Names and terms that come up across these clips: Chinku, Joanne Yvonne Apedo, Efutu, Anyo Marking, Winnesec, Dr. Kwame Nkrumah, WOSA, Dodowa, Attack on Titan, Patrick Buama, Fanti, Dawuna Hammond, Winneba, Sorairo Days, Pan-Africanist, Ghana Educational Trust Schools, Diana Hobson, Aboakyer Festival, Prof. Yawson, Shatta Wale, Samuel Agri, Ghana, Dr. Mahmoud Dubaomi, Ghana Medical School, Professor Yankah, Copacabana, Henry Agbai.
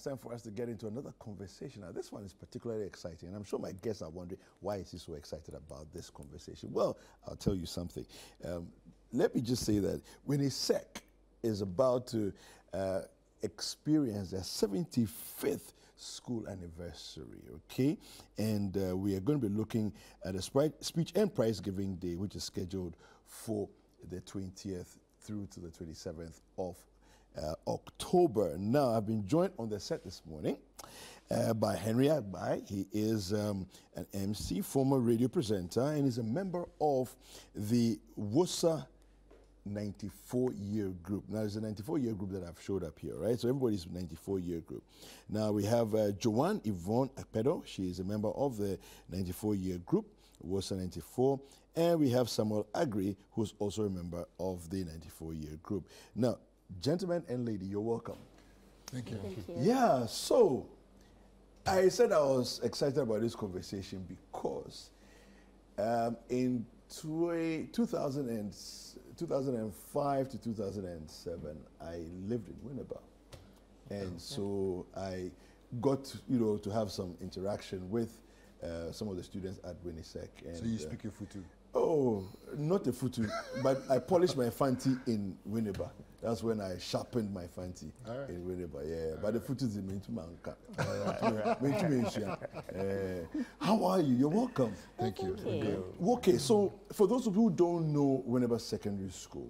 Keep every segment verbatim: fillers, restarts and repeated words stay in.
It's time for us to get into another conversation. Now, this one is particularly exciting, and I'm sure my guests are wondering, why is he so excited about this conversation? Well, I'll tell you something. Um, let me just say that Winnesec is about to uh, experience their seventy-fifth school anniversary, okay? And uh, we are going to be looking at a speech and prize-giving day, which is scheduled for the twentieth through to the twenty-seventh of uh, October. Now, I've been joined on the set this morning uh, by Henry Agbai. He is um, an M C, former radio presenter, and is a member of the WOSA ninety-four year group. Now, it's a ninety-four year group that I've showed up here, right? So everybody's ninety-four year group. Now, we have uh, Joanne Yvonne Apedo. She is a member of the ninety-four year group, WOSA ninety-four. And we have Samuel Agri, who's also a member of the ninety-four year group. Now, gentlemen and lady, you're welcome. Thank you. Thank you. Yeah, so I said I was excited about this conversation because um, in two thousand five to two thousand seven, I lived in Winneba, and okay. so I got, you know, to have some interaction with uh, some of the students at Winnesec. So you speak uh, Efutu? Oh, not Efutu, but I polished my Fanti in Winneba. That's when I sharpened my Fanti right. in Winneba. Yeah, all but right. Efutu is into Manka. How are you? You're welcome. Thank, Thank you. you. Okay. okay, so for those of you who don't know Winneba Secondary School,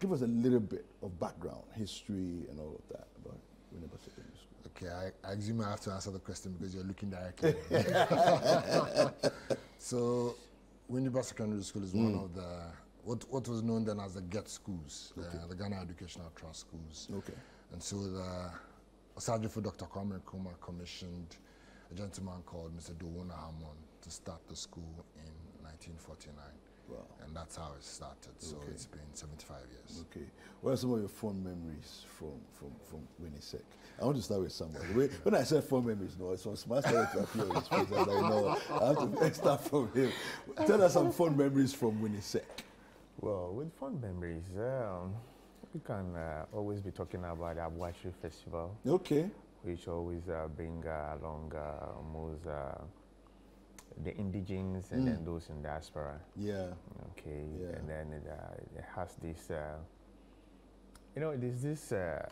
give us a little bit of background, history, and all of that about Winneba Secondary School. Okay, I, I assume I have to answer the question because you're looking directly. So, Winneba Secondary School is mm. one of the what what was known then as the GET schools, okay. uh, the Ghana Educational Trust Schools. Okay. And so the Sergeant for Doctor Kwame Nkrumah commissioned a gentleman called Mister Dawuna Hammond to start the school in nineteen forty-nine. Wow. And that's how it started. So okay. it's been seventy-five years. Okay. What are some of your fond memories from from from Winnesec? I want to start with someone. When I said fond memories, no, it's on smart side to appear on his face. I know I have to start from him. Tell us some fond memories from Winnesec. Well, with fond memories, um, we can uh, always be talking about the Aboakyer Festival. Okay. Which always uh, bring uh, along uh, most uh, the indigenes and mm. then those in diaspora. Yeah. Okay. Yeah. And then it, uh, it has this, uh, you know, there's this, uh,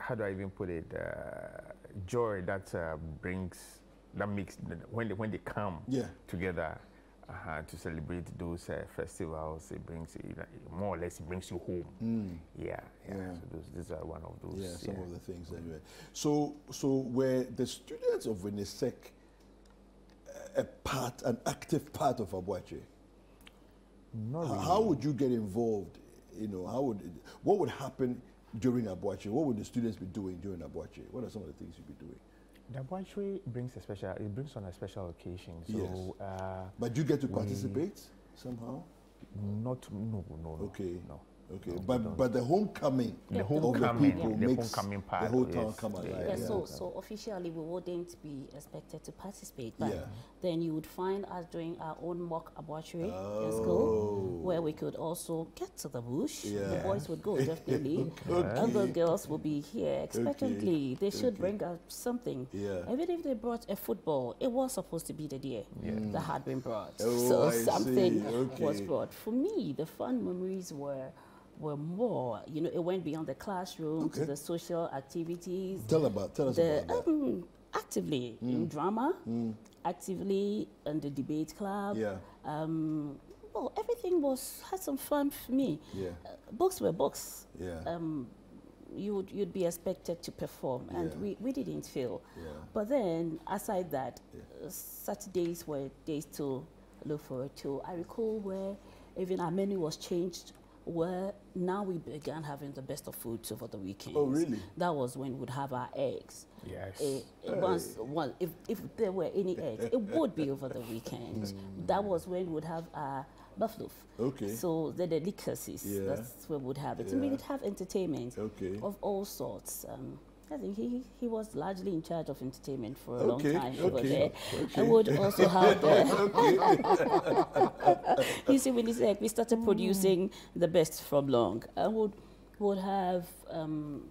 how do I even put it, uh, joy that uh, brings, that makes, when they, when they come yeah. together. Uh-huh, to celebrate those uh, festivals, it brings you, like, more or less it brings you home. Mm. Yeah, yeah. yeah. So those, these are one of those. Yeah, some yeah. of the things mm. anyway. So, so were the students of Winnesec a part, an active part of Aboakyer? Not really. How would you get involved? You know, how would it, what would happen during Aboakyer? What would the students be doing during Aboakyer? What are some of the things you'd be doing? The Aboakyer brings a special, it brings on a special occasion. So, yes. uh, but you get to participate somehow? Not, no, no, okay. no. Okay, no, but, but the homecoming the of homecoming, the people yeah. makes the, homecoming part, the whole town yes. come alive. Yeah, yeah. So, so officially we wouldn't be expected to participate, but yeah. then you would find us doing our own mock Aboakyer oh. in school, where we could also get to the bush. Yeah. The boys would go, definitely. okay. And the girls would be here expectantly. Okay. They should okay. bring us something. Yeah. Even if they brought a football, it was supposed to be the deer yeah. that had been brought. Oh, so I something okay. was brought. For me, the fun memories were were more, you know, it went beyond the classroom okay. to the social activities. Tell about, tell us the, about that. Um, actively mm. in drama, mm. actively in the debate club. Yeah. Um, well, everything was, had some fun for me. Yeah. Uh, books were books. Yeah. Um, you would, you'd be expected to perform, and yeah. we, we didn't fail. Yeah. But then, aside that, yeah. uh, Saturdays were days to look forward to. I recall where even our menu was changed, where now we began having the best of foods over the weekend. Oh, really? That was when we would have our eggs. Yes. It, it hey. was, well, if, if there were any eggs, it would be over the weekend. Mm. That was when we would have our buffalo. Okay. So the delicacies, yeah. that's where we would have it. Yeah. And we would have entertainment okay. of all sorts. Um, I think he, he was largely in charge of entertainment for a okay, long time okay, over there. Okay. I would also have the you see, when he said we started producing mm. the best from long, I would would have um,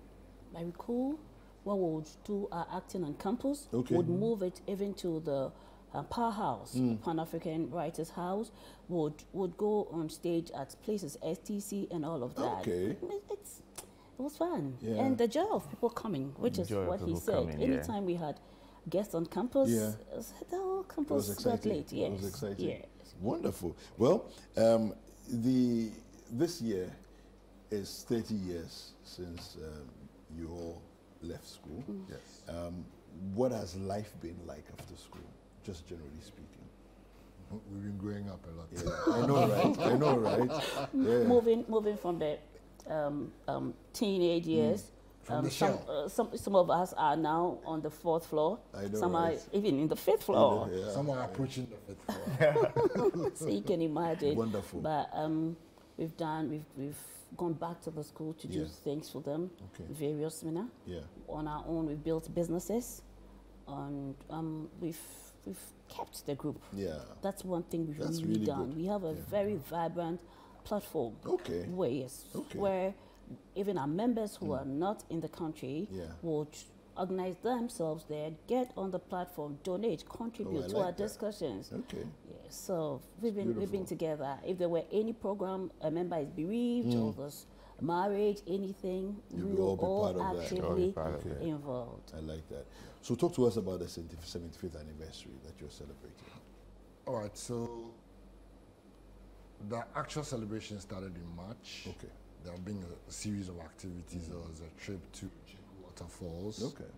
I recall what we would do uh, acting on campus, okay. would move it even to the uh, P A R house, mm. Pan-African Writers House, would would go on stage at places, S T C and all of that. Okay. I mean, it's, it was fun. Yeah. And the joy of people coming, which the is what he said. Coming, Anytime yeah. we had guests on campus, yeah. the whole campus was got late. Yes. It was exciting. Yes. Wonderful. Well, um, the this year is thirty years since um, you all left school. Mm. Yes. Um, what has life been like after school, just generally speaking? We've been growing up a lot. Yeah. I know, right? I know, right? Yeah. Moving, moving from the um, um, teenage years. Mm. Um, some, uh, some, some of us are now on the fourth floor. I know, some right. are even in the fifth floor. Know, yeah. Some are approaching the fifth floor. So you can imagine. Wonderful. But um, we've done, we've, we've gone back to the school to yeah. do things for them. Okay. Various seminar. Yeah. On our own, we've built businesses, and um, we've we've kept the group. Yeah. That's one thing we've That's really, really done. Good. We have a yeah. very vibrant platform. Okay. Where yes, okay. where. even our members who mm. are not in the country yeah. would organize themselves there, get on the platform, donate, contribute oh, to like our that. discussions. Okay. Yeah, so we've been, we've been together. If there were any program, a member is bereaved, mm. or there's marriage, anything, you we were all, all, all actively okay. involved. I like that. So talk to us about the seventy-fifth anniversary that you're celebrating. All right, so the actual celebration started in March. Okay. There have been a series of activities. Mm-hmm. There was a trip to Chinku Waterfalls. Okay.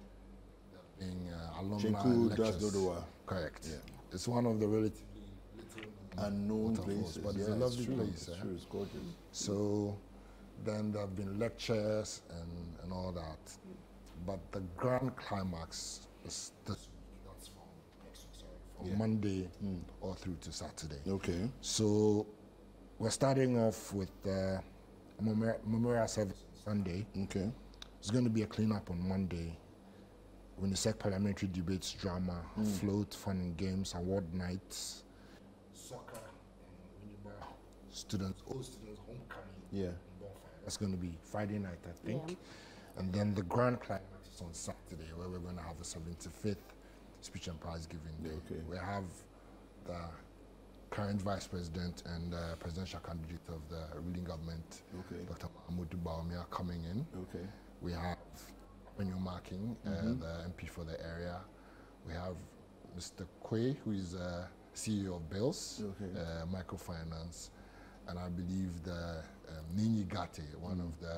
There have been uh, alumni Chinku lectures. Dodowa. Correct. Yeah. It's one of the relatively little unknown places, but yeah, it's a lovely it's place. It's, eh? True, it's gorgeous. So then there have been lectures and, and all that. But the grand climax is this week. That's from, sorry, from yeah. Monday mm. all through to Saturday. Okay. So we're starting off with Uh, memorial service Sunday. Okay. It's going to be a cleanup on Monday. Winnisec parliamentary debates, drama, mm. float, fun and games, award nights, soccer, and Winneba students, old students homecoming. Yeah. That's going to be Friday night, I think. Yeah. And then the grand climax is on Saturday, where we're going to have the seventy-fifth speech and prize giving day. Okay. We have the current vice president and uh, presidential candidate of the ruling government, okay. Doctor Mahmoud Dubaomi, are coming in. Okay. We have Anyo Marking, uh, mm -hmm. the M P for the area. We have Mister Kwe, who is uh, C E O of Bills, okay. uh, microfinance, and I believe the um, Nini Gate, one mm -hmm. of the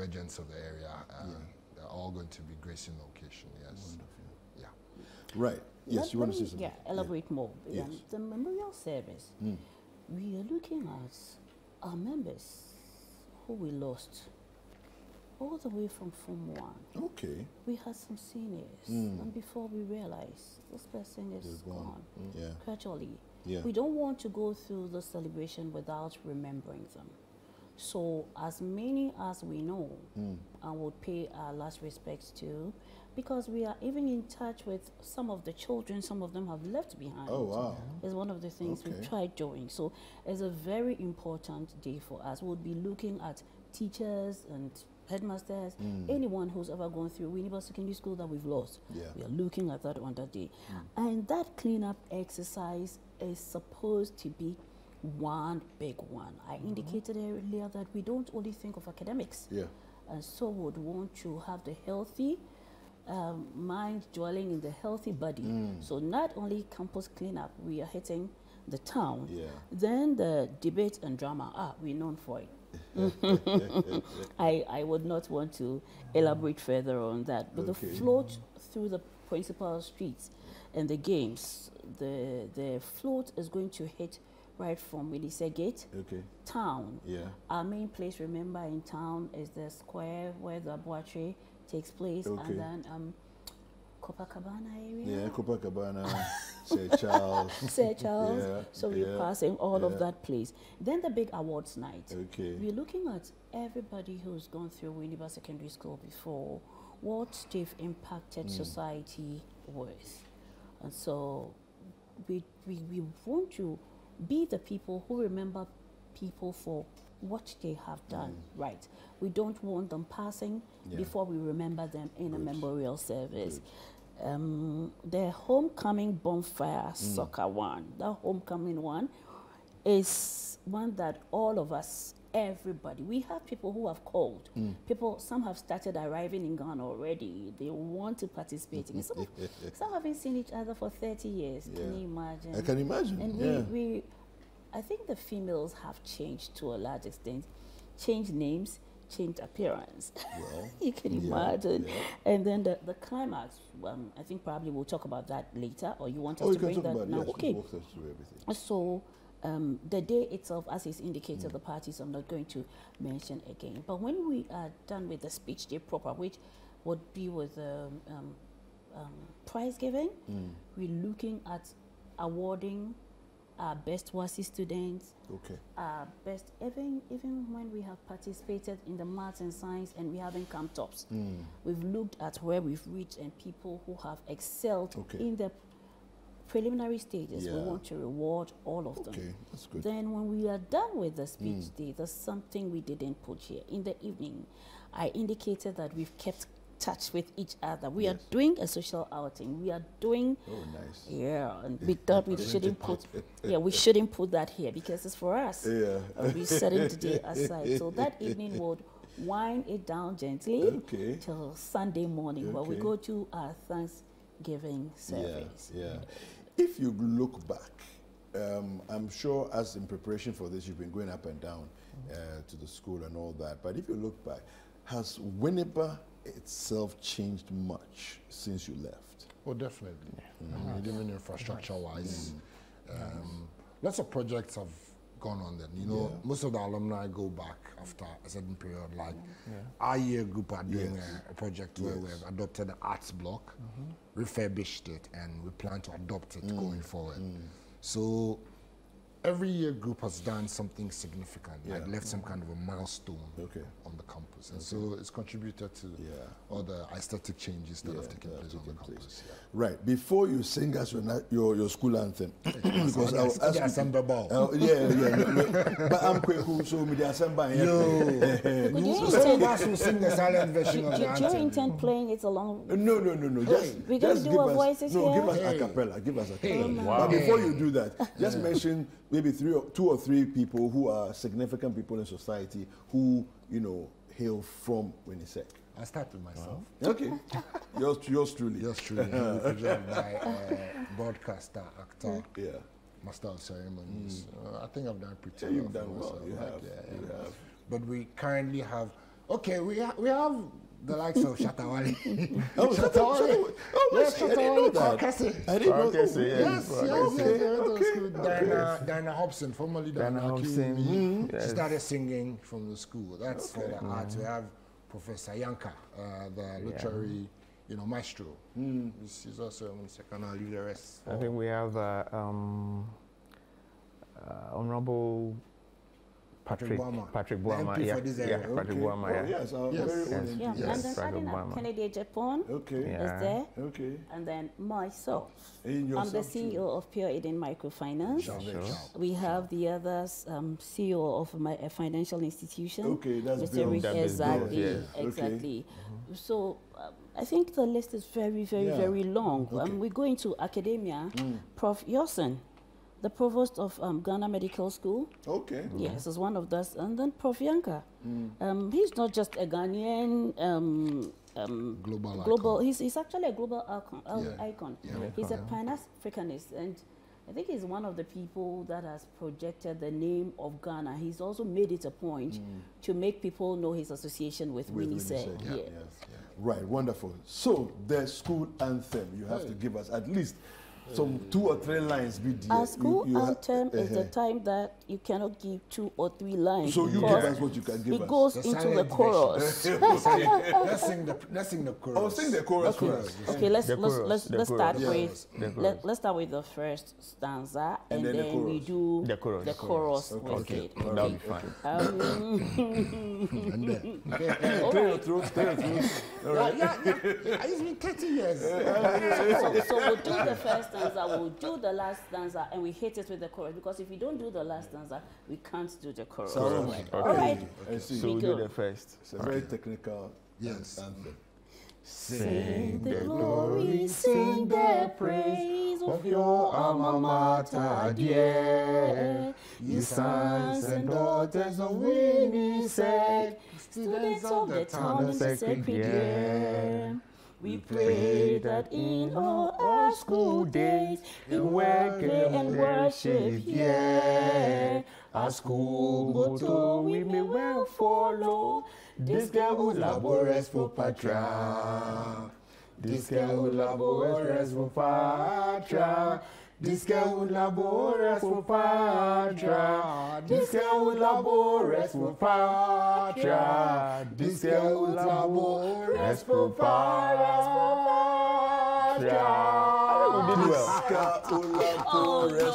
regents of the area. Uh, yeah. They're all going to be gracing the occasion. Yes. Wonderful. Yeah. Right. Yes, Let you want to say something? Yeah, elaborate yeah. more. Yes. The memorial service, mm. we are looking at our members who we lost all the way from Form one. Okay. We had some seniors, mm. and before we realized, this person is They're gone. gone. Mm. Yeah. Gradually. Yeah. We don't want to go through the celebration without remembering them. So as many as we know, mm. and will pay our last respects to, because we are even in touch with some of the children, some of them have left behind. Oh, wow. It's one of the things okay. we tried doing. So it's a very important day for us. We'll be looking at teachers and headmasters, mm. anyone who's ever gone through Winneba Secondary School that we've lost. Yeah. We are looking at that on that day. Mm. And that cleanup exercise is supposed to be one big one. I mm-hmm. indicated earlier that we don't only think of academics. Yeah. And so would want to have the healthy Um, mind dwelling in the healthy body. Mm. So not only campus cleanup, we are hitting the town. Yeah. Then the debate and drama, ah, we're known for it. I, I would not want to elaborate further on that. But okay. the float through the principal streets and the games, the, the float is going to hit right from Winneba Gate, okay. town. Yeah. Our main place, remember, in town is the square where the Aboakyer takes place, okay. and then um, Copacabana area. Yeah, Copacabana, Sir Charles. Sir Charles. Yeah, so we're yeah, passing all yeah. of that place. Then the big awards night. Okay. We're looking at everybody who's gone through Winneba Secondary School before, what they've impacted mm. society was. And so we, we, we want to be the people who remember people for what they have done mm. right. We don't want them passing yeah. before we remember them in Good. a memorial service. Um, the homecoming bonfire mm. soccer one, the homecoming one, is one that all of us, everybody, we have people who have called. Mm. People, some have started arriving in Ghana already. They want to participate. In. Some, some haven't seen each other for thirty years. Yeah. Can you imagine? I can imagine. And yeah. we, we, I think the females have changed to a large extent, changed names, changed appearance. Well, you can yeah, imagine. Yeah. And then the, the climax, um, I think probably we'll talk about that later, or you want us oh, to bring that now? Yes, okay. Walk us through everything. So, Um, the day itself, as is indicated, mm. the parties I'm not going to mention again. But when we are done with the speech day proper, which would be with um, um, um, prize giving, mm. we're looking at awarding our best WOSA students, okay. our best, even, even when we have participated in the maths and science and we haven't come tops. Mm. We've looked at where we've reached and people who have excelled okay. in the preliminary stages, yeah. we want to reward all of okay, them. That's good. Then when we are done with the speech mm. day, there's something we didn't put here. In the evening, I indicated that we've kept touch with each other. We yes. are doing a social outing. We are doing... Oh, nice. Yeah, and we thought we shouldn't put... Yeah, we shouldn't put that here because it's for us. Yeah. Uh, we're setting the day aside. So that evening would wind it down gently okay. till Sunday morning okay. where we go to our Thanksgiving service. Yeah, yeah. If you look back, um, I'm sure as in preparation for this, you've been going up and down uh, to the school and all that. But if you look back, has Winneba itself changed much since you left? Oh, definitely. Mm. Mm. Even infrastructure-wise, mm. um, lots of projects have gone on then. You know, yeah. most of the alumni go back after a certain period. Like yeah. our year group are doing yes. a, a project yes. where we've adopted the arts block. Mm-hmm. refurbished it, and we plan to adopt it mm. going forward. Mm. So every year group has done something significant, yeah. like left mm. some kind of a milestone okay. on the campus. And okay. so it's contributed to yeah. all the aesthetic changes that yeah, have taken place on the place. campus. Yeah. Right, before you sing us your, your, your school anthem, because I was asking... Uh, yeah, yeah, yeah. But I'm quick who showed me the assembly. No. Sing the silent version of the anthem. Do you intend playing it along? No, no, no, no. Just, We're going to do our voices here? No, give us a cappella, give us a cappella. But before you do that, just mention maybe three or two or three people who are significant people in society who, you know, hail from Winnisec. I start with myself. Uh-huh. Okay. yours, yours truly. Yours truly. my uh, broadcaster, actor, yeah. master of ceremonies. Mm. Uh, I think I've done pretty yeah, you've well. Done well. You have. Yeah, you yeah. have. But we currently have, okay, we, ha we have the likes of Shatta Wale. Oh, Shatta Wale. Oh, yes, Shatta Wale. I didn't know. Yes, yes, yes. Diana Hobson, formerly Diana Hobson. Mm. Yes. She started singing from the school. That's okay. for the mm. arts. We have Professor Yankah, uh, the literary, yeah. you know, maestro. Mm. She's also on second. I'll leave the rest. I think we have uh, um, uh, Honorable Patrick Buama. Patrick Buama, yeah. yeah. Okay. Patrick Buama, oh, yeah. Yes, our yes. very yes. own yes. yes. And then starting at Kennedy Japan okay. yeah. is there. Okay. And then myself. I'm the C E O too. of Pure Eden Microfinance. Sure. Sure. We have sure. the others, um, C E O of my, a financial institution. Okay, that's Mister That exactly, yes. exactly. Okay. Mm-hmm. So, um, I think the list is very, very, yeah. very long. Okay. Um, we go into academia, mm. Professor Yawson. The provost of um, Ghana Medical School. Okay. Yes, is one of those. And then Professor Yankah. Mm. Um, he's not just a Ghanaian um, um, global. global icon. He's, he's actually a global icon. Yeah. icon. Yeah. He's a Pan-Africanist, and I think he's one of the people that has projected the name of Ghana. He's also made it a point mm. to make people know his association with, with Winneba. Yeah. Yeah. Yes. Yeah. Right. Wonderful. So the school anthem. You have hey. to give us at least some two or three lines. B D S. Our school you, you anthem uh -huh. is the time that you cannot give two or three lines. So you give us what you can give us. It goes us. into the, the chorus. let's, sing the, let's sing the chorus. Oh, sing the chorus okay. first. Okay, okay let's, let's, let's, let's start yeah. with let, let's start with the first stanza, and, and then, then the we do the chorus. The chorus. Okay, okay. okay. okay. that'll be fine. Clear your throat. Clear your throat. It's been thirty years. So we'll do the first. stanza, we'll do the last stanza, and we hit it with the chorus. Because if we don't do the last stanza, we can't do the chorus. So, okay. All right. Okay. So we, we do the first. It's a okay. very technical yes. anthem. Sing the glory, sing the praise of your alma mater, dear. Ye sons and daughters of Winneba, students of the town of sacred dear. We pray that in all our school days, in work and worship, yeah. Our school motto we may well follow. This girl who labors for Patra. This girl who labors for Patra. This girl who labors for Patra. This girl who labors for Patra. This girl who labors for Patra. Did well. Oh, no,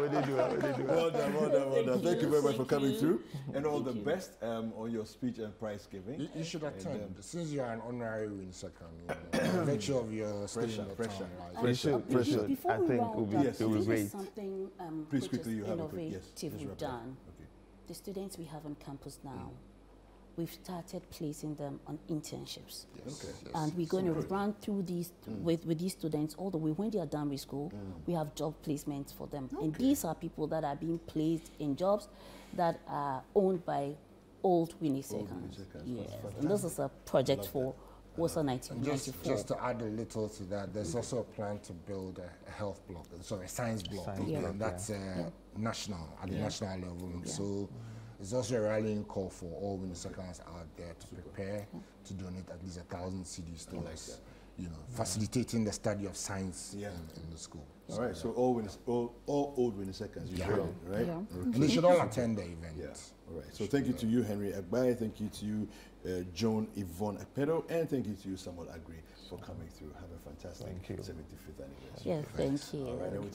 we did well, we did well, we did well. Well done, well done, well done. Thank you very much for coming through. And all the best um, on your speech and prize giving. You should attend. Since you are an honorary win second, make sure of your pressure, pressure, pressure, pressure. I think it will be great. Something which is innovative we've done. The students we have on campus now, we've started placing them on internships. Yes. Okay. Yes. And we're going so to great. run through these mm. with, with these students, although we, when they are done with school, mm. we have job placements for them. Okay. And these are people that are being placed in jobs that are owned by old Winnesecans. Yes. And this is a project for WOSA nineteen ninety-four. Just, just to add a little to that, there's okay. also a plan to build a health block, sorry, a science block. Science yeah. block that's uh, yeah. national, at yeah. the national level. Yeah. So. It's also a rallying call for all Winnesecans out there to prepare to donate at least a thousand C Ds to us, you know, facilitating the study of science yeah. in, in the school. All so right, so all, all, all old Winnesecans, yeah. right? Yeah. Okay. And they should all attend the event. Yeah. All right, so thank you to you, Henry Agbaye, thank you to you, uh, Joan Yvonne Apedo, and thank you to you, Samuel Agri, for coming through. Have a fantastic seventy-fifth anniversary. Yes, thank you. All right,